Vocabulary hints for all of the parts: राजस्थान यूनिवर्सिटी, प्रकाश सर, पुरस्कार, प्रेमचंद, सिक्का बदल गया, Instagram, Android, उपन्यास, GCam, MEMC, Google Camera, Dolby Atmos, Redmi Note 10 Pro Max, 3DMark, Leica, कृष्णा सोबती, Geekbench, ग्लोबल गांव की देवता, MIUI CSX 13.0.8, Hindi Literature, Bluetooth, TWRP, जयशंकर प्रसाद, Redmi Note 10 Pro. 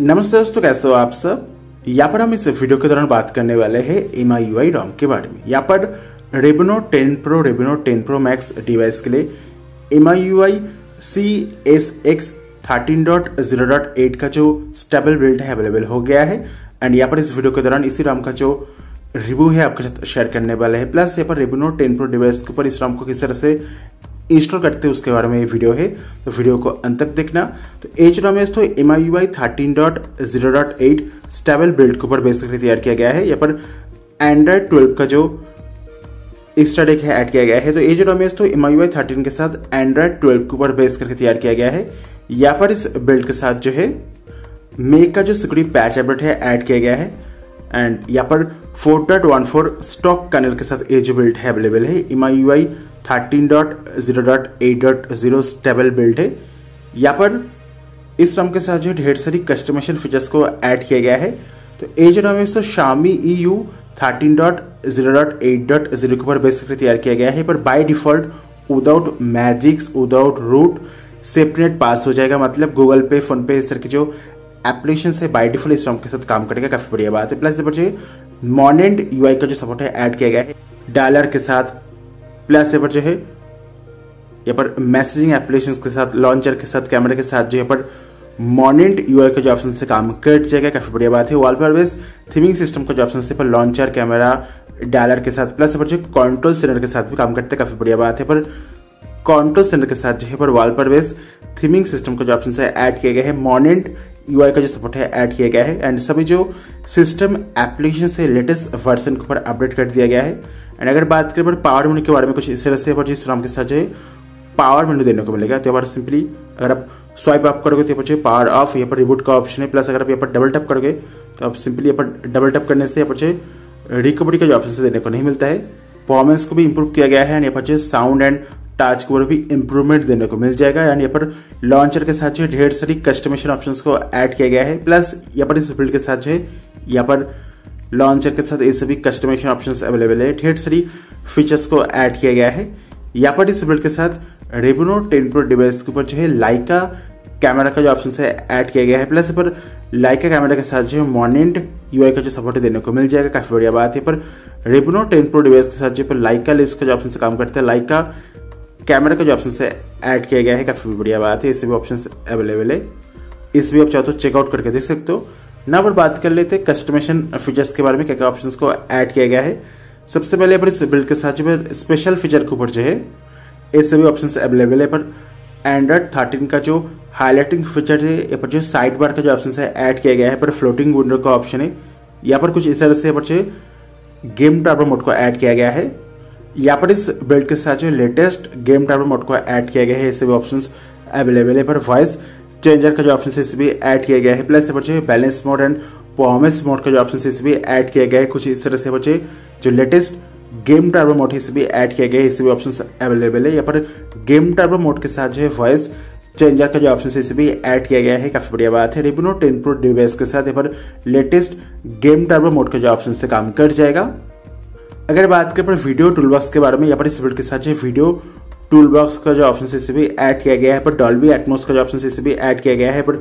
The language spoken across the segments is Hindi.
नमस्ते दोस्तों, कैसे हो आप सब। यहाँ पर हम इस वीडियो के दौरान बात करने वाले हैं MIUI ROM के बारे में। यहाँ पर Redmi Note 10 Pro, Redmi Note 10 Pro Max device के लिए MIUI CSX 13.0.8 का जो स्टेबल बिल्ड है अवेलेबल हो गया है। एंड यहाँ पर इस वीडियो के दौरान इसी ROM का जो रिव्यू है आपके साथ शेयर करने वाले हैं। प्लस यहाँ पर Redmi Note 10 Pro डिवाइस के ऊपर इस ROM को किस तरह से इंस्टॉल करते हैं उसके बारे में ये वीडियो है, तो वीडियो को अंत तक देखना। तो एज रॉम तो MIUI 13.0.8 स्टेबल बिल्ड के ऊपर बेसिकली तैयार किया गया है। यहाँ पर एंड्रॉइड 12 का जो एक्स्ट्रा डेक है ऐड किया गया है। तो एज रॉम तो MIUI 13 के साथ एंड्रॉइड 12 के ऊपर बेस करके तैयार किया गया है। यहाँ पर इस बिल्ड के साथ जो है मेक का जो सिक्योरिटी पैच अपडेट है ऐड किया गया है। एंड यहाँ पर 4.14 स्टॉक कर्नल के साथ एज बिल्ड है अवेलेबल है। MIUI 13.0.8.0 स्टेबल बिल्ड है। यहाँ पर इस ROM के साथ जो ढेर सारी कस्टमाइजेशन फीचर्स को ऐड किया गया है। तो एज ROM तो शामी EU 13.0.8.0 के ऊपर बेसिकली तैयार किया गया है। पर by default without Magisk, without root separate pass हो जाएगा, मतलब गूगल पे, फोन पे इस तरह के जो एप्लीकेशन है बाय डिफॉल्ट इस ROM के साथ काम करेगा। काफी बढ़िया बात है। प्लस यहाँ पर जो मॉडर्न UI का जो सपोर्ट है ऐड किया गया है डॉलर के साथ। प्लस यहाँ पर जो है यहाँ पर मैसेजिंग एप्लीकेशंस के साथ, लॉन्चर के साथ, कैमरा के साथ जो यहाँ पर मॉनेंट UI का जो ऑप्शन से काम कर जाएगा। काफी बढ़िया बात है। वॉलपेपर बेस्ड थीमिंग सिस्टम का जो ऑप्शन से पर लॉन्चर, कैमरा, डायलर के साथ, प्लस यहाँ पर जो कंट्रोल सेंटर के साथ भी काम करते हैं। काफी बढ़िया बात है। पर कंट्रोल सेंटर के साथ जो है पर वॉलपेपर बेस्ड थीमिंग सिस्टम का जो ऑप्शन है ऐड किया गया है। मॉनेंट UI का जो सपोर्ट है ऐड किया गया है। एंड सभी जो सिस्टम एप्लीकेशन से लेटेस्ट वर्जन के ऊपर अपडेट कर दिया गया है। एंड अगर बात करें पर पावर मेनू के बारे में कुछ इस तरह से पर जिस ROM के साथ जो है पावर मेनू देने को मिलेगा। तो यहाँ पर सिंपली अगर आप स्वाइप अप करोगे तो यहाँ पर जो पावर ऑफ, यहाँ पर रिबूट का ऑप्शन है। प्लस अगर आप यहाँ पर डबल टैप करोगे तो आप सिंपली यहाँ पर डबल टैप करने से यहाँ पर जो रिकवरी का जो ऑप्शन देने को नहीं मिलता है। परफॉर्मेंस को भी इंप्रूव किया गया है। एंड यहाँ पर जो साउंड एंड टच के ऊपर भी इंप्रूवमेंट देने को मिल जाएगा। एंड यहाँ पर लॉन्चर के साथ जो ढेर सारी कस्टमाइजेशन ऑप्शन को ऐड किया गया है। प्लस यहाँ पर इस बिल्ड के साथ जो है यहाँ पर लॉन्चर के साथ ये सभी कस्टमाइजेशन ऑप्शंस अवेलेबल है। ढेर सारी फीचर्स को ऐड किया गया है। यहाँ पर इस बिल्ड के साथ Redmi Note 10 Pro डिवाइस के ऊपर जो है Leica कैमरा का जो ऑप्शन है ऐड किया गया है। प्लस पर Leica कैमरा के साथ जो है मॉनेंट UI का जो सपोर्ट देने को मिल जाएगा। काफी बढ़िया बात है। पर Redmi Note 10 Pro डिवाइस के साथ जो पर Leica लेंस का जो ऑप्शन से काम करता है, Leica कैमरा का जो ऑप्शन से ऐड किया गया है। काफी बढ़िया बात है। ये सभी ऑप्शन अवेलेबल है। इस भी आप चाहो तो चेकआउट करके देख सकते हो। ना पर बात कर लेते हैं कस्टमाइजेशन फीचर्स के बारे में, क्या क्या ऑप्शंस को ऐड किया गया है। सबसे पहले पर इस बिल्ड के साथ जो स्पेशल फीचर के ऊपर जो है ये सभी ऑप्शंस अवेलेबल है। पर एंड्रॉइड 13 का जो हाईलाइटिंग फीचर है, यहाँ पर जो साइड बार का जो ऑप्शन है ऐड किया गया है। पर फ्लोटिंग विंडो का ऑप्शन है। यहाँ पर कुछ इस तरह से पर जो गेम ट्रैपर मोड को ऐड किया गया है। यहाँ पर इस बिल्ड के साथ जो लेटेस्ट गेम ट्रैपर मोड को ऐड किया गया है। ये सभी ऑप्शन अवेलेबल है। पर वॉइस चेंजर का जो ऑप्शन है इसे भी ऐड किया गया है। प्लस यहाँ पर जो balance mode and performance mode का जो ऑप्शन है इसे भी ऐड किया गया है। कुछ इस तरह से बच्चे जो लेटेस्ट गेम टर्बो मोड है इसे भी ऐड किया गया है। इसे भी ऑप्शंस अवेलेबल है। यहाँ पर गेम टर्बो मोड के साथ जो है वॉइस चेंजर का जो ऑप्शन है इसे भी ऐड किया गया है। काफी बढ़िया बात है। Redmi Note 10 Pro डिवाइस के साथ यहाँ पर लेटेस्ट गेम टर्बो मोड का जो ऑप्शन से काम कर जाएगा। अगर बात करें पर वीडियो टूल बॉक्स के बारे में, यहाँ पर इस बिल्ड के साथ जो वीडियो टूल बॉक्स का जो ऑप्शन है इसे भी ऐड किया गया है। पर Dolby Atmos का जो ऑप्शन है इसे भी ऐड किया गया है। पर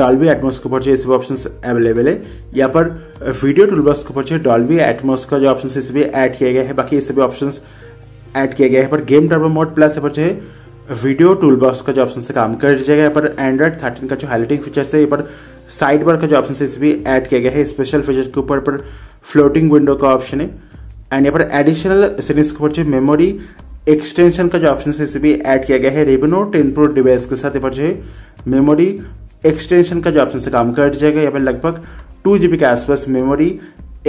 Dolby Atmos के ऊपर जो इस ऑप्शन अवेलेबल है। यहाँ पर वीडियो टूल बॉक्स के ऊपर जो Dolby Atmos का जो ऑप्शन है इसे भी ऐड किया गया है। बाकी ये सभी ऑप्शन ऐड किया गया है। पर गेम टर्बो मोड प्लस यहाँ पर जो है वीडियो टूल बॉक्स का जो ऑप्शन से काम कर जाएगा। यहाँ पर एंड्रॉइड 13 का जो हाईलाइटिंग फीचर्स है, यहाँ पर साइड बार का जो ऑप्शन है इसे भी ऐड किया गया है। स्पेशल फीचर के ऊपर पर फ्लोटिंग विंडो का ऑप्शन है। एंड यहाँ पर एडिशनल सीरीज के ऊपर जो मेमोरी एक्सटेंशन का जो ऑप्शन है इसे भी ऐड किया गया है। Redmi Note 10 Pro डिवाइस के साथ यहाँ पर जो है मेमोरी एक्सटेंशन का जो ऑप्शन से काम कर जाएगा। यहाँ पर लगभग 2 GB के आसपास मेमोरी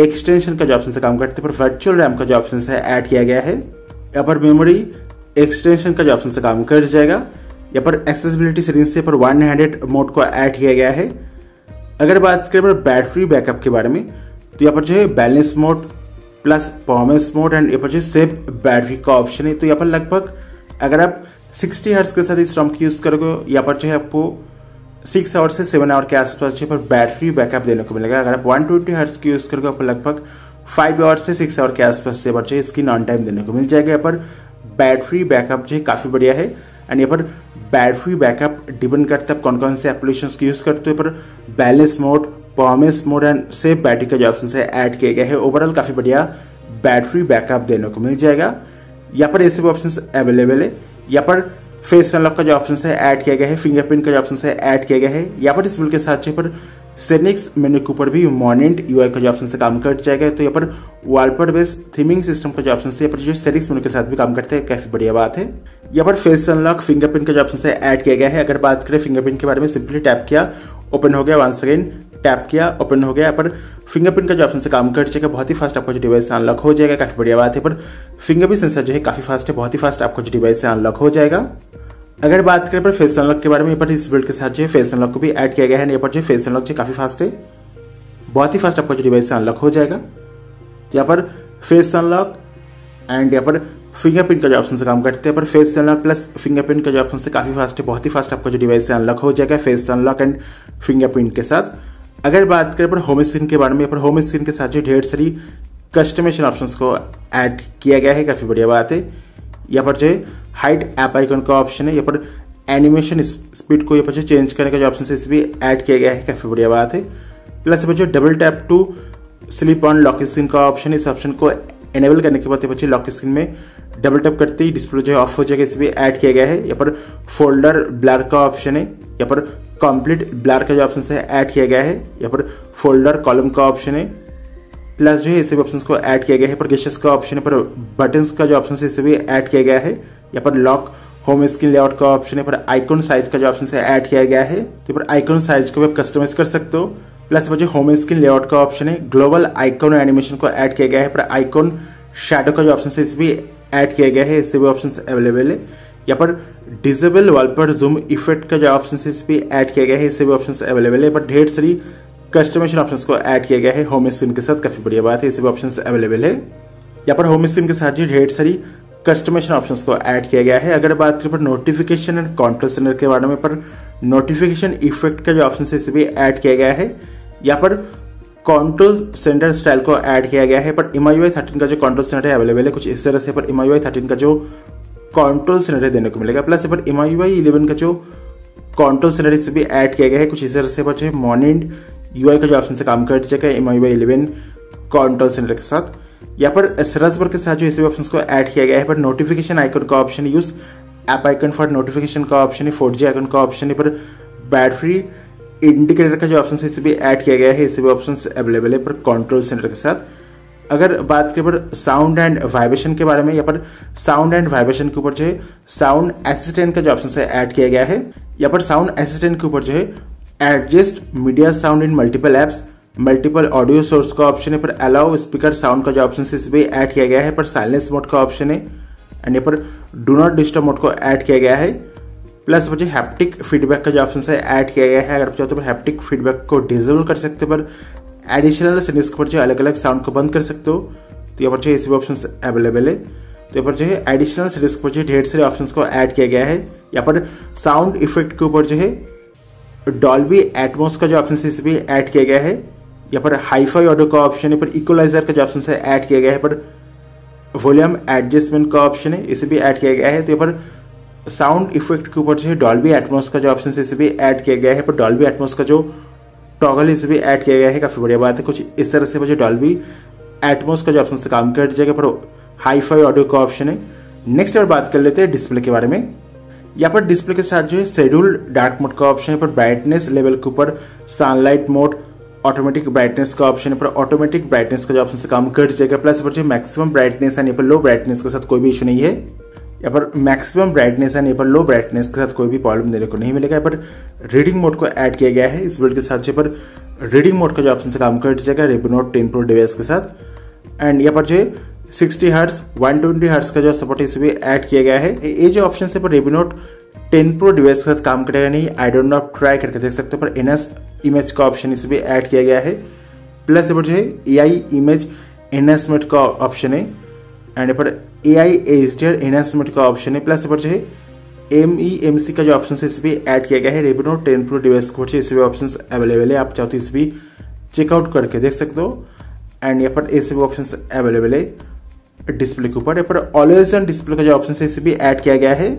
एक्सटेंशन का जो ऑप्शन से काम करते हैं। पर वर्चुअल रैम का जो ऑप्शन है ऐड किया गया है। यहाँ पर मेमोरी एक्सटेंशन का जो ऑप्शन से काम कर जाएगा। यहाँ पर एक्सेसिबिलिटी सीरीज से पर 100 मोड को ऐड किया गया है। अगर बात करें पर बैटरी बैकअप के बारे में, तो यहाँ पर जो है balance mode plus performance mode and यहाँ पर जो सेव बैटरी का ऑप्शन है। तो यहाँ पर लगभग अगर आप 60 हर्ट्ज के साथ इस ROM की यूज करोगे, यहाँ पर जो है आपको 6 आवर से 7 आवर के आसपास जो पर बैटरी बैकअप देने को मिलेगा। अगर आप 120 हर्ट्ज की यूज करोगे, आपको लगभग 5 आवर से 6 आवर के आसपास से बच्चे इसकी नॉन टाइम देने को मिल जाएगा। यहाँ पर बैटरी बैकअप जो है काफी बढ़िया है। एंड यहाँ पर बैटरी बैकअप डिपेंड करता है आप कौन कौन से एप्लीकेशन यूज करते हो। पर balance mode, performance mode and safe battery का जो ऑप्शन है ऐड किए गए हैं। ओवरऑल काफ़ी बढ़िया बैटरी बैकअप देने को मिल जाएगा। यहाँ पर ये सब ऑप्शन अवेलेबल है। यहाँ पर फेस अनलॉक का जो ऑप्शन है ऐड किया गया है, फिंगरप्रिंट का जो ऑप्शन है ऐड किया गया है। यहाँ पर इस बिल के साथ जो पर सेनिक्स मेन्यू के ऊपर भी मोनेंट यूआई का जो ऑप्शन से काम कर जाएगा। तो यहाँ पर वॉलपेपर बेस्ड थीमिंग सिस्टम का जो ऑप्शन से यहाँ पर जो सेनिक्स मेन्यू के साथ भी काम करते हैं, काफी बढ़िया बात है। यहाँ पर फेस अनलॉक, फिंगरप्रिंट का जो ऑप्शन से ऐड किया गया है। अगर बात करें फिंगरप्रिंट के बारे में, सिंपली टैप किया ओपन हो गया, वन सेकेंड टैप किया ओपन हो गया। यहाँ पर फिंगरप्रिंट का जो ऑप्शन से काम कर जाएगा, बहुत ही फास्ट आपका जो डिवाइस से अनलॉक हो जाएगा, काफी बढ़िया बात है। पर फिंगरप्रिंट सेंसर जो है काफी फास्ट है, बहुत ही फास्ट आपका जो डिवाइस से अनलॉक हो जाएगा। अगर बात करें पर फेस अनलॉक के बारे में, यहाँ पर इस बिल्ड के साथ जो है फेस अनलॉक को भी ऐड किया गया है। यहाँ पर जो फेस अनलॉक जो काफी फास्ट है, बहुत ही फास्ट आपका जो डिवाइस से अनलॉक हो जाएगा। यहाँ पर फेस अनलॉक एंड यहाँ पर फिंगरप्रिंट का जो ऑप्शन से काम करते हैं। पर फेस अनलॉक प्लस फिंगरप्रिंट का जो ऑप्शन से काफी फास्ट है, बहुत ही फास्ट आपका जो डिवाइस से अनलॉक हो जाएगा फेस अनलॉक एंड फिंगरप्रिंट के साथ। अगर बात करें पर होम स्क्रीन के बारे में, पर होम स्क्रीन के साथ जो ढेर सारी कस्टमाइजेशन ऑप्शंस को ऐड किया गया है, काफी बढ़िया बात है। यहाँ पर जो हाइट ऐप आइकन का ऑप्शन है, यहाँ पर एनिमेशन स्पीड को यहाँ पर जो चेंज करने का जो ऑप्शन है इसे भी ऐड किया गया है, काफी बढ़िया बात है। प्लस यहाँ पर जो double tap to sleep on lock screen का ऑप्शन, इस ऑप्शन को एनेबल करने के बाद यहाँ पर लॉक स्क्रीन में डबल टैप करते ही डिस्प्ले जो है ऑफ हो जाएगा, इसे भी ऐड किया गया है। यहाँ पर फोल्डर ब्लर का ऑप्शन है, यहाँ पर कंप्लीट ब्लर का जो ऑप्शन है ऐड किया गया है। यहाँ पर फोल्डर कॉलम का ऑप्शन है, प्लस जो है इसे भी ऑप्शन को ऐड किया गया है। पर गेस्टर्स का ऑप्शन है, पर बटन्स का जो ऑप्शन है इसे भी ऐड किया गया है। यहाँ पर लॉक होम स्क्रीन लेआउट का ऑप्शन है, पर आइकॉन साइज का जो ऑप्शन है ऐड किया गया है। तो पर आइकॉन साइज को भी आप कस्टमाइज कर सकते हो। प्लस पर जो होम स्क्रीन लेआउट का ऑप्शन है, ग्लोबल आइकॉन एनिमेशन को ऐड किया गया है। पर आइकॉन शेडो का जो ऑप्शन है इसे भी ऐड किया गया है, इससे भी ऑप्शन अवेलेबल है। यहाँ पर डिजेबल वॉलपेपर जूम इफेक्ट का जो ऑप्शन है इसे भी ऐड किया गया है, इससे भी ऑप्शन अवेलेबल है। पर ढेर सारी कस्टमाइजेशन ऑप्शंस को ऐड किया गया है होम स्क्रीन के साथ, काफी बढ़िया बात है, इससे भी ऑप्शंस अवेलेबल है। यहाँ पर होम स्क्रीन के साथ जो ढेर सारी कस्टमाइजेशन ऑप्शंस को ऐड किया गया है। अगर बात करें पर नोटिफिकेशन एंड कंट्रोल सेंटर के बारे में, पर नोटिफिकेशन इफेक्ट का जो ऑप्शन है इसे भी ऐड किया गया है। यहाँ पर कंट्रोल सेंटर स्टाइल को ऐड किया गया है। पर MIUI 13 का जो कंट्रोल सेंटर है अवेलेबल है कुछ इस तरह से। पर MIUI 13 का जो कंट्रोल सेंटर देने को मिलेगा, प्लस पर MIUI 11 का जो कंट्रोल सेंटर इसे भी ऐड किया गया है कुछ इस तरह से। पर जो मॉनिट यूआई का जो ऑप्शन से काम कर जाएगा MIUI 11 कंट्रोल सेंटर के साथ। यहाँ पर एसरस बर के साथ जो इसे ऑप्शन को ऐड किया गया है। पर नोटिफिकेशन आइकन का option, use app icon for notification का ऑप्शन है, 4G आइकन का ऑप्शन है। पर बैटरी इंडिकेटर का जो ऑप्शन है इसे भी ऐड किया गया है, इसे भी ऑप्शन अवेलेबल है पर कंट्रोल सेंटर के साथ। अगर बात करें पर साउंड एंड वाइब्रेशन के बारे में, यहाँ पर साउंड एंड वाइब्रेशन के ऊपर जो है साउंड असिस्टेंट का जो ऑप्शन है ऐड किया गया है। यहाँ पर साउंड असिस्टेंट के ऊपर जो है adjust media sound in multiple apps, multiple audio source का ऑप्शन है। पर अलाउ स्पीकर साउंड का जो ऑप्शन है इसे भी ऐड किया गया है। पर साइलेंस मोड का ऑप्शन है एंड यहाँ पर डू नॉट डिस्टर्ब मोड को ऐड किया गया है। प्लस मुझे हैप्टिक फीडबैक का जो ऑप्शन है ऐड किया गया है। अगर आप चाहते हो तो हैप्टिक फीडबैक को डिसेबल कर सकते हो। पर एडिशनल सेटिंग्स के ऊपर जो अलग अलग साउंड को बंद कर सकते हो, तो यहाँ पर जो इस भी ऑप्शन अवेलेबल है। तो यहाँ पर जो है एडिशनल सेटिंग्स के ऊपर जो ढेर सारे ऑप्शन को ऐड किया गया है। यहाँ पर साउंड इफेक्ट के ऊपर जो है डॉल्बी एटमॉस का जो ऑप्शन है इसे भी ऐड किया गया है। यहाँ पर हाईफाई ऑडियो का ऑप्शन है। पर इक्वलाइजर का जो ऑप्शन है ऐड किया गया है। पर वॉल्यूम एडजस्टमेंट का ऑप्शन है, इसे भी ऐड किया गया है। तो यहाँ पर साउंड इफेक्ट के ऊपर जो है डॉल्बी एटमॉस का जो ऑप्शन है इसे भी ऐड किया गया है। पर डॉल्बी एटमॉस का जो टॉगल इसे भी ऐड किया गया है, काफ़ी बढ़िया बात है। कुछ इस तरह से मुझे डॉल्बी एटमॉस का जो ऑप्शन से काम कर जाएगा। पर हाईफाई ऑडियो का ऑप्शन है। नेक्स्ट और बात कर लेते हैं डिस्प्ले के बारे में। यहाँ पर डिस्प्ले के साथ जो है शेड्यूल डार्क मोड का ऑप्शन है। पर ब्राइटनेस लेवल के ऊपर सनलाइट मोड, ऑटोमेटिक ब्राइटनेस का ऑप्शन है। पर ऑटोमेटिक ब्राइटनेस का जो ऑप्शन से काम कर जाएगा। प्लस पर जो मैक्सिमम ब्राइटनेस है, यहाँ पर लो ब्राइटनेस के साथ कोई भी इशू नहीं है। यहाँ पर मैक्सिमम ब्राइटनेस है, यहाँ पर लो ब्राइटनेस के साथ कोई भी प्रॉब्लम देने को नहीं मिलेगा। यहाँ पर रीडिंग मोड को ऐड किया गया है। इस बिल्ड के साथ जो पर रीडिंग मोड का जो ऑप्शन से काम कर जाएगा रेडमी नोट 10 प्रो डिवाइस के साथ। एंड यहाँ पर जो 60 हर्ट्स, 120 हर्ट्स का जो सपोर्ट इसे भी ऐड किया गया है। ये जो ऑप्शन है पर रेडमी नोट 10 प्रो डिवाइस के साथ काम करेगा नहीं, आई डोंट नो, आप ट्राई करके देख सकते हो। पर एनहांस इमेज का ऑप्शन इसे भी ऐड किया गया है। प्लस यहाँ पर जो है AI इमेज एनहांसमेंट का ऑप्शन है एंड यहाँ पर AI HDR एनहांसमेंट का ऑप्शन है। प्लस यहाँ पर जो है MEMC का जो ऑप्शन है इसे भी ऐड किया गया है। रेडमी नोट 10 प्रो डिवाइस को इसे भी ऑप्शन अवेलेबल है, आप चाहो तो इसे भी चेकआउट करके देख सकते हो। एंड यहाँ पर ऐसे भी ऑप्शन अवेलेबल है डिस्प्ले के ऊपर। यहाँ पर ऑलवेज ऑन डिस्प्ले का जो ऑप्शन है इसे भी ऐड किया गया है।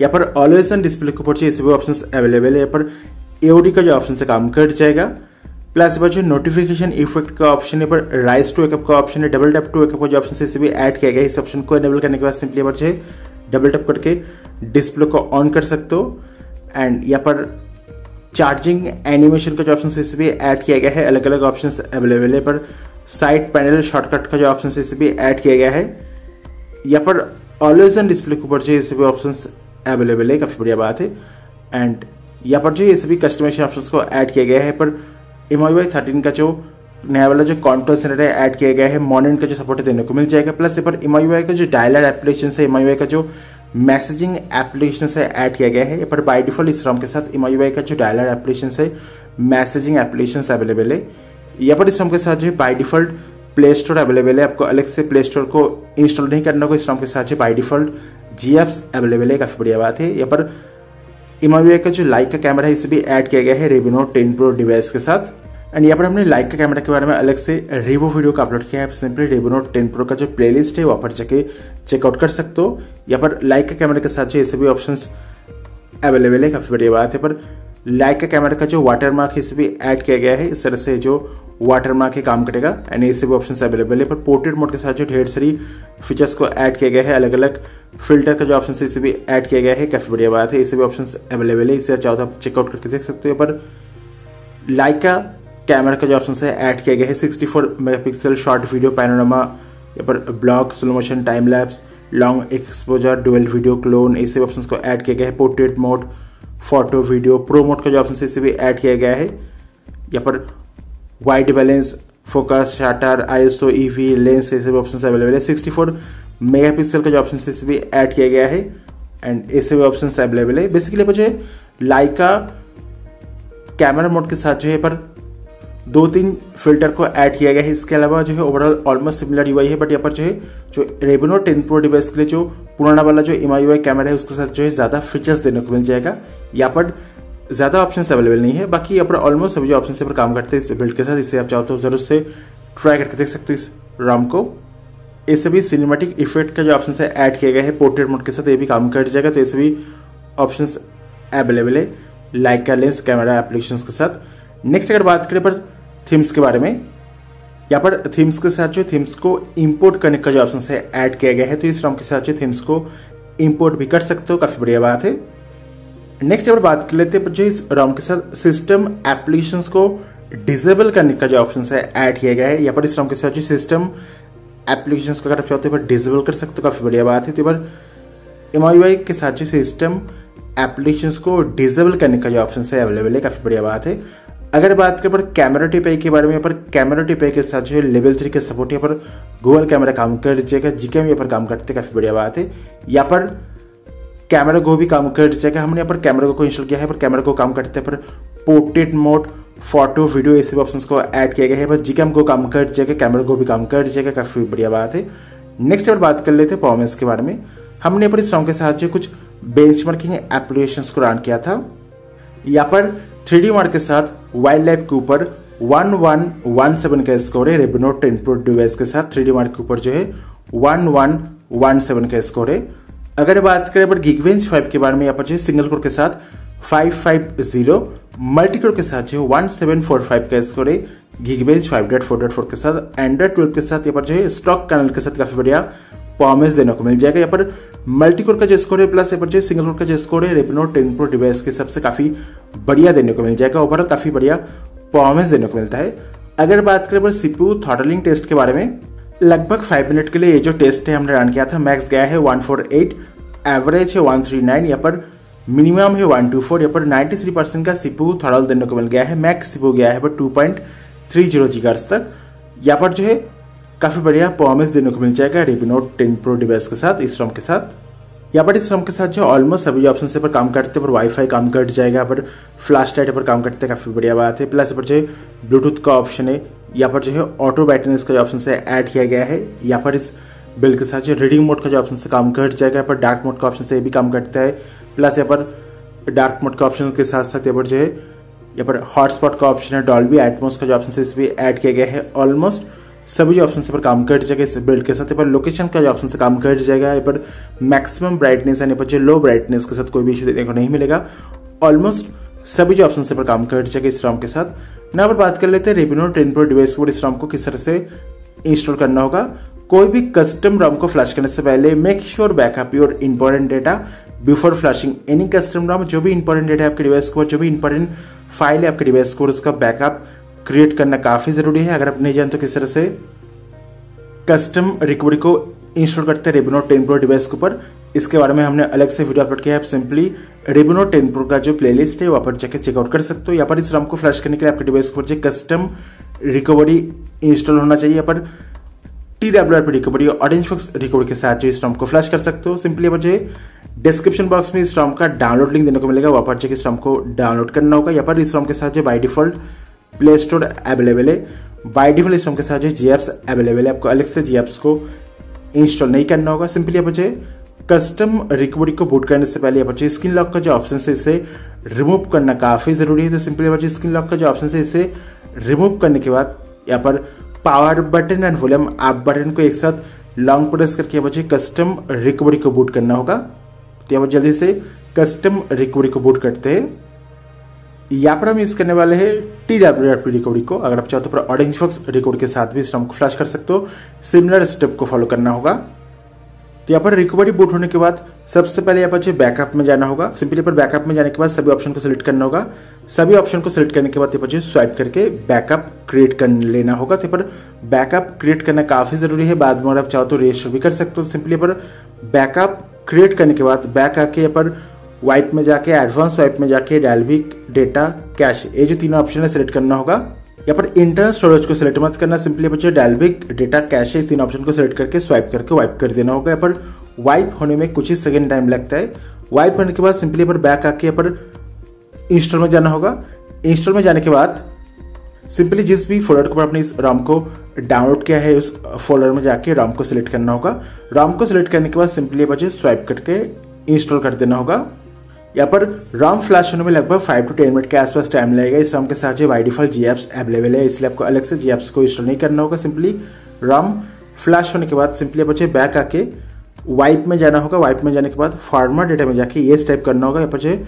यहाँ पर ऑलवेज ऑन डिस्प्ले के ऊपर जो इसे भी ऑप्शन अवेलेबल है। यहाँ पर एओडी का जो ऑप्शन से काम कर जाएगा। प्लस जो नोटिफिकेशन इफेक्ट का ऑप्शन है, पर राइज टू वेकअप का ऑप्शन है, डबल टैप टू वेकअप का जो ऑप्शन से इसे भी ऐड किया गया। इस ऑप्शन को एनेबल करने के बाद सिंपली यहाँ पर डबल टैप करके डिस्प्ले को ऑन कर सकते हो। एंड यहाँ पर चार्जिंग एनिमेशन का जो ऑप्शन से इसे भी ऐड किया गया है, अलग अलग ऑप्शन अवेलेबल है। पर साइड पैनल शॉर्टकट का जो ऑप्शन से इसे भी ऐड किया गया है। यहाँ पर ऑलवेज ऑन डिस्प्ले के ऊपर जो इसे भी ऑप्शन अवेलेबल है, काफ़ी बढ़िया बात है। एंड यहाँ पर जो ये सभी कस्टमाइजेशन ऑप्शंस को ऐड किया गया है। पर MIUI 13 का जो नया वाला जो कंट्रोल सेंटर है ऐड किया गया है, मॉनिटरिंग का जो सपोर्ट देने को मिल जाएगा। प्लस यहाँ पर MIUI का जो डायलर एप्लीकेशन है, MIUI का जो मैसेजिंग एप्लीकेशन है ऐड किया गया है। यहाँ पर बाय डिफॉल्ट इस ROM के साथ MIUI का जो डायलर एप्लीकेशन है, मैसेजिंग एप्लीकेशन अवेलेबल है। यहाँ पर इस ROM के साथ जो है by default play store available है, आपको अलग से प्ले स्टोर को इंस्टॉल नहीं करना होगा। इस ROM के साथ जो by default G apps available है, काफ़ी बढ़िया बात है। यहाँ पर MIUI का जो Leica कैमरा है इसे भी ऐड किया गया है Redmi Note 10 Pro डिवाइस के साथ। एंड यहाँ पर हमने Leica कैमरा के बारे में अलग से रिव्यू वीडियो का अपलोड किया है, आप सिंपली Redmi Note 10 Pro का जो प्लेलिस्ट है वहाँ पर जाके चेकआउट कर सकते हो। यहाँ पर Leica कैमरा के साथ जो ये सभी ऑप्शंस अवेलेबल है, काफ़ी बढ़िया बात है। पर Leica कैमरा का जो वाटरमार्क है इसे भी ऐड किया गया है, इस तरह से जो वाटरमार्क के काम करेगा। एंड ये सभी ऑप्शंस अवेलेबल है। पर पोर्ट्रेट मोड के साथ जो ढेर सारी फीचर्स को ऐड किया गया है, अलग अलग फिल्टर का जो ऑप्शन है इसे भी ऐड किया गया है, काफ़ी बढ़िया बात है। ये सभी ऑप्शंस अवेलेबल है, इसे चाहो तो आप चेकआउट करके देख सकते हो। पर Leica कैमरा का जो ऑप्शन है ऐड किया गया है 64 मेगापिक्सल शॉर्ट वीडियो पैनोरामा, यहाँ पर vlog, slow motion, time lapse, long exposure, dual video, clone, ये सभी ऑप्शन को ऐड किया गया है। Portrait mode, photo, video, pro mode का जो ऑप्शन है इसे भी ऐड किया गया है। यहाँ पर white balance, focus, shutter, ISO, EV, lens, ये सभी ऑप्शन अवेलेबल है। 64 मेगापिक्सल का जो ऑप्शन है इसे भी ऐड किया गया है। एंड ये सभी ऑप्शन अवेलेबल है। बेसिकली मुझे Leica कैमरा मोड के साथ जो है पर 2-3 फिल्टर को ऐड किया गया है। इसके अलावा जो है ओवरऑल ऑलमोस्ट सिमिलर UI है। बट यहाँ पर जो है Redmi Note 10 Pro डिवाइस के लिए जो पुराना वाला जो MIUI कैमरा है उसके साथ जो है ज़्यादा फीचर्स देने को मिल जाएगा। यहाँ पर ज़्यादा ऑप्शंस अवेलेबल नहीं है, बाकी यहाँ पर ऑलमोस्ट सभी जो ऑप्शंस पर काम करते हैं इस बिल्ड के साथ, इससे आप चाहो तो जरूर से ट्राई करके देख सकते हो इस ROM को। ये सभी सिनेमैटिक इफेक्ट का जो ऑप्शन है ऐड किया गया है पोर्ट्रेट मोड के साथ, ये भी काम कर जाएगा। तो ये सभी ऑप्शंस अवेलेबल है Leica लेंस कैमरा एप्लीकेशन के साथ। नेक्स्ट अगर बात करें पर थीम्स के बारे में, यहाँ पर थीम्स के साथ जो थीम्स को इम्पोर्ट करने का जो ऑप्शन है ऐड किया गया है, तो इस ROM के साथ जो थीम्स को इम्पोर्ट भी कर सकते हो, काफ़ी बढ़िया बात है। नेक्स्ट अगर बात कर लेते हैं जो इस ROM के साथ सिस्टम एप्लीकेशंस को डिसेबल करने का जो ऑप्शन है ऐड किया गया है। यहाँ पर इस ROM के साथ जो सिस्टम एप्लीकेशंस को अगर आप चाहते हो डिसेबल कर सकते हो, काफ़ी बढ़िया बात है। तो पर MIUI के साथ जो सिस्टम एप्लीकेशंस को डिसेबल करने का जो ऑप्शन है अवेलेबल है, काफ़ी बढ़िया बात है। अगर बात करें पर कैमरा टीपीआई के बारे में, यहाँ पर कैमरा टीपीआई के साथ जो है लेवल 3 के सपोर्ट यहाँ पर गूगल कैमरा काम कर जाएगा, GCam यहाँ पर काम करते, काफ़ी बढ़िया बात है। यहाँ पर कैमरा को भी काम कर जाएगा, हमने यहाँ पर कैमरा को इंस्टॉल किया है, पर कैमरा को काम करते हैं पर पोर्ट्रेट मोड, फोटो, वीडियो, ये सभी ऑप्शंस को ऐड किया गया है। पर GCam को काम कर जाएगा, कैमरा को भी काम कर जाएगा, काफ़ी बढ़िया बात है। नेक्स्ट अगर बात कर लेते हैं परफॉर्मेंस के बारे में, हमने यहाँ पर इस ROM के साथ जो कुछ बेंचमार्किंग एप्लीकेशंस को रन किया था। यहाँ पर 3DMark के साथ वाइल्ड लाइफ के ऊपर 1117 का स्कोर है, Redmi Note 10 Pro डिवाइस के साथ 3DMark के ऊपर जो है 1117 का स्कोर है। अगर बात करें पर Geekbench 5 के बारे में, यहाँ पर जो है सिंगल कोर के साथ 550, मल्टी कोर के साथ जो है 1745 का स्कोर है Geekbench 5.4.4 के साथ, एंड्रॉइड 12 के साथ यहाँ पर जो है स्टॉक कैनल के साथ काफ़ी बढ़िया परफॉर्मेंस देने को मिल जाएगा। यहाँ पर मल्टी कोर का जो स्कोर है प्लस यहाँ पर जो सिंगल कोर का जो स्कोर है Redmi Note 10 Pro डिवाइस के सबसे काफ़ी बढ़िया देने को मिल जाएगा, ओवरऑल काफ़ी बढ़िया परफॉर्मेंस देने को मिलता है। अगर बात करें पर CPU थ्रॉटलिंग टेस्ट के बारे में, लगभग 5 मिनट के लिए ये जो टेस्ट है हमने रन किया था, मैक्स गया है 148, एवरेज है 139, यहाँ पर मिनिमम है 124, यहाँ पर 93% का CPU थ्रॉटल देने को मिल गया है। मैक्स CPU गया है पर 2.30 GHz तक, यहाँ पर जो है काफ़ी बढ़िया परफॉर्मेंस देने को मिल जाएगा Redmi Note 10 Pro डिवाइस के साथ, इस ROM के साथ। यहाँ पर इस ROM के साथ जो ऑलमोस्ट सभी ऑप्शन से पर काम करते हैं, पर वाईफाई काम कर जाएगा, पर फ्लैश लाइट पर काम करते हैं, काफ़ी बढ़िया बात है। प्लस पर जो है ब्लूटूथ का ऑप्शन है, यहाँ पर जो है ऑटो बैटरी का जो ऑप्शन से ऐड किया गया है। यहाँ पर इस बिल के साथ जो रीडिंग मोड का जो ऑप्शन से काम कर जाएगा, यहाँ पर डार्क मोड का ऑप्शन से भी काम करता है। प्लस यहाँ पर डार्क मोड का ऑप्शन के साथ साथ यहाँ पर जो है यहाँ पर हॉटस्पॉट का ऑप्शन है, डॉल्बी एटमॉस का जो ऑप्शन से इस भी ऐड किया गया है। ऑलमोस्ट सभी जो ऑप्शन पर काम कर जाएगा इस बिल्ड के साथ, यहाँ पर लोकेशन का जो ऑप्शन से काम कर जाएगा, यहाँ पर मैक्सिमम ब्राइटनेस है, यहाँ पर जो लो ब्राइटनेस के साथ कोई भी इशू देखने को नहीं मिलेगा। ऑलमोस्ट सभी जो ऑप्शन पर काम कर जाएगा इस रॉम के साथ। यहाँ पर बात कर लेते हैं रेडमी नोट 10 प्रो डिवाइस को इस रॉम को किस तरह से इंस्टॉल करना होगा। कोई भी कस्टम रॉम को फ्लैश करने से पहले make sure backup your important data before flashing any custom ROM. जो भी इंपॉर्टेंट डेटा है आपके डिवाइस को, जो भी इंपॉर्टेंट फाइल है आपके डिवाइस को, उसका बैकअप क्रिएट करना काफी जरूरी है। अगर आप नहीं जानते तो किस तरह से कस्टम रिकवरी को इंस्टॉल करते हैं रेडमी नोट 10 प्रो डिवाइस के ऊपर, इसके बारे में हमने अलग से वीडियो अपलोड किया है। आप सिंपली रेडमी नोट 10 प्रो का जो प्लेलिस्ट है वहां पर जाकर चेकआउट कर सकते हो। यहाँ पर इस रॉम को फ्लैश करने के लिए आपके डिवाइस को कस्टम रिकवरी इंस्टॉल होना चाहिए। यहाँ पर TWRP रिकवरी और ऑरेंज बॉक्स रिकवरी के साथ जो इस रॉम को फ्लैश कर सकते हो। सिंपली यहाँ पर डिस्क्रिप्शन बॉक्स में इस रॉम का डाउनलोड लिंक देने को मिलेगा, वहां पर जाकर इस रॉम को डाउनलोड करना होगा। यहाँ पर इस रॉम के साथ जो by default play store available है, बाई डिफॉल्ट इस रॉम के साथ जो जी एप्स अवेलेबल है, आपको अलग से जी एप्स को इंस्टॉल नहीं करना होगा। सिंपली आप कस्टम रिकवरी को बूट करने से पहले आप स्क्रीन लॉक का जो ऑप्शन है इसे रिमूव करना काफी जरूरी है। तो सिंपली आप स्क्रीन लॉक का जो ऑप्शन है इसे रिमूव करने के बाद यहाँ पर power button and volume up button को एक साथ लॉन्ग प्रेस करके आप कस्टम रिकवरी को बूट करना होगा। तो यहाँ पर जल्दी से कस्टम रिकवरी को बूट करते हैं। यहाँ पर हम यूज करने वाले हैं TWRP रिकवरी को। अगर आप चाहो तो ऑरेंज बॉक्स रिकवरी के साथ भी इस रॉम को फ्लैश कर सकते हो, सिमिलर स्टेप को फॉलो करना होगा। तो यहाँ पर रिकवरी बूट होने के बाद सबसे पहले यहाँ पर बैकअप में जाना होगा। सिंपली पर बैकअप में जाने के बाद सभी ऑप्शन को सिलेक्ट करना होगा। सभी ऑप्शन को सिलेक्ट करने के बाद यहाँ पर स्वाइप करके बैकअप क्रिएट कर लेना होगा। तो यहाँ पर बैकअप क्रिएट करना काफी जरूरी है, बाद में अगर आप चाहो तो रजिस्टर भी कर सकते हो। सिंपली पर बैकअप क्रिएट करने के बाद बैक आके यहाँ पर वाइप में जाके एडवांस वाइप में जाके डॉल्बी डेटा कैश ये जो तीनों ऑप्शन है सिलेक्ट करना होगा। यहाँ पर इंटरनल स्टोरेज को सिलेक्ट मत करना, सिंपली बच्चे डॉल्बी डेटा कैश इस तीन ऑप्शन को सिलेक्ट करके वाइप कर देना होगा। यहाँ पर वाइप होने में कुछ ही सेकंड टाइम लगता है। वाइप होने के बाद सिंपली पर बैक आके यहाँ पर इंस्टॉल में जाना होगा। इंस्टॉल में जाने के बाद सिंपली जिस भी फोल्डर को आपने इस रॉम को डाउनलोड किया है उस फोल्डर में जाके रॉम को सिलेक्ट करना होगा। रॉम को सिलेक्ट करने के बाद सिंपली बच्चे स्वाइप करके इंस्टॉल कर देना होगा। यहाँ पर रॉम फ्लैश होने में लगभग 5 से 10 मिनट के आसपास टाइम लगेगा। इस रॉम के साथ जो by default G apps available है, इसलिए आपको अलग से जी एप्स को इंस्टॉल नहीं करना होगा। सिंपली रॉम फ्लैश होने के बाद सिंपली बच्चे बैक आके वाइप में जाना होगा। वाइप में जाने के बाद फॉर्मेट डेटा में जाके ये टाइप करना होगा। यहाँ पर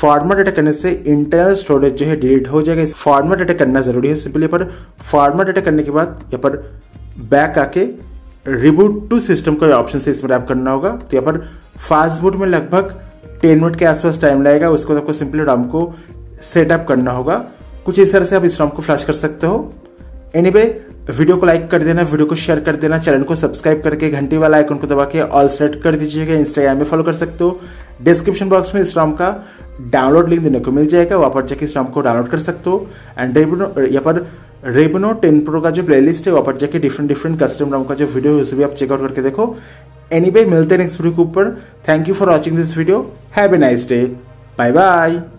फॉर्मेट डेटा करने से इंटरनल स्टोरेज जो है डिलीट हो जाएगा। फॉर्मेट डेटा करना जरूरी है। सिंपली पर फॉर्मेट डेटा करने के बाद यहाँ पर बैक आके रिबूट टू सिस्टम का ऑप्शन से इसमें टैप करना होगा। तो यहाँ पर फास्ट बूट में लगभग 10 मिनट के आसपास टाइम लगेगा। उसको आपको सिंपली रॉम को सेटअप करना होगा। कुछ इस तरह से आप इस रॉम को फ्लैश कर सकते हो। एनीवे वीडियो को लाइक कर देना, वीडियो को शेयर कर देना, चैनल को सब्सक्राइब करके घंटी वाला आइकन को दबा के ऑल सेलेक्ट कर दीजिएगा। इंस्टाग्राम में फॉलो कर सकते हो। डिस्क्रिप्शन बॉक्स में इस रॉम का डाउनलोड लिंक देने को मिल जाएगा, वहां पर जाके इस रॉम को डाउनलोड कर सकते हो। एंड यहाँ पर रेडमी नोट 10 प्रो का जो प्लेलिस्ट है वहां पर जाके डिफरेंट कस्टम रॉम का जो वीडियो है उसे भी आप चेकआउट करके देखो। एनीवे मिलते हैं नेक्स्ट वीडियो के ऊपर। Thank you for watching this video. Have a nice day. Bye bye.